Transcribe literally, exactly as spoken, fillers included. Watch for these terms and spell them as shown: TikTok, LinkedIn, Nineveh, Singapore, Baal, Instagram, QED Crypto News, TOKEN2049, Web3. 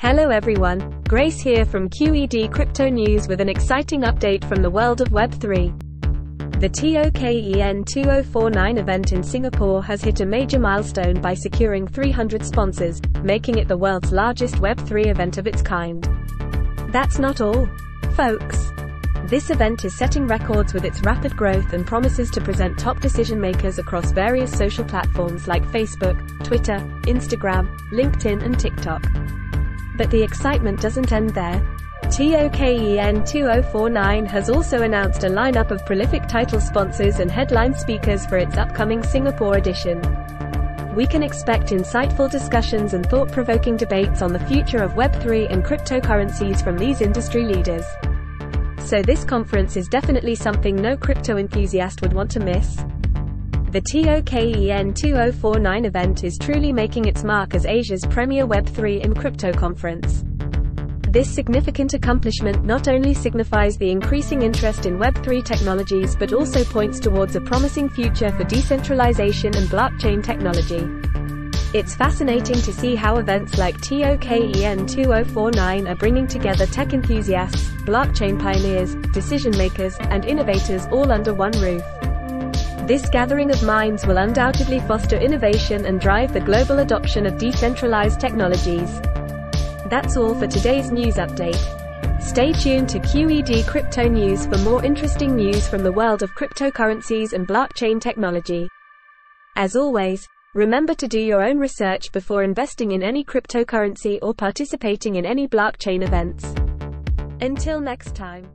Hello everyone, Grace here from Q E D Crypto News with an exciting update from the world of web three. The token twenty forty-nine event in Singapore has hit a major milestone by securing three hundred sponsors, making it the world's largest web three event of its kind. That's not all, folks. This event is setting records with its rapid growth and promises to present top decision makers across various social platforms like Facebook, Twitter, Instagram, LinkedIn and TikTok. But the excitement doesn't end there. token twenty forty-nine has also announced a lineup of prolific title sponsors and headline speakers for its upcoming Singapore edition. We can expect insightful discussions and thought-provoking debates on the future of web three and cryptocurrencies from these industry leaders. So this conference is definitely something no crypto enthusiast would want to miss. The token twenty forty-nine event is truly making its mark as Asia's premier web three and crypto conference. This significant accomplishment not only signifies the increasing interest in web three technologies but also points towards a promising future for decentralization and blockchain technology. It's fascinating to see how events like token twenty forty-nine are bringing together tech enthusiasts, blockchain pioneers, decision makers, and innovators all under one roof. This gathering of minds will undoubtedly foster innovation and drive the global adoption of decentralized technologies. That's all for today's news update. Stay tuned to Q E D Crypto News for more interesting news from the world of cryptocurrencies and blockchain technology. As always, remember to do your own research before investing in any cryptocurrency or participating in any blockchain events. Until next time.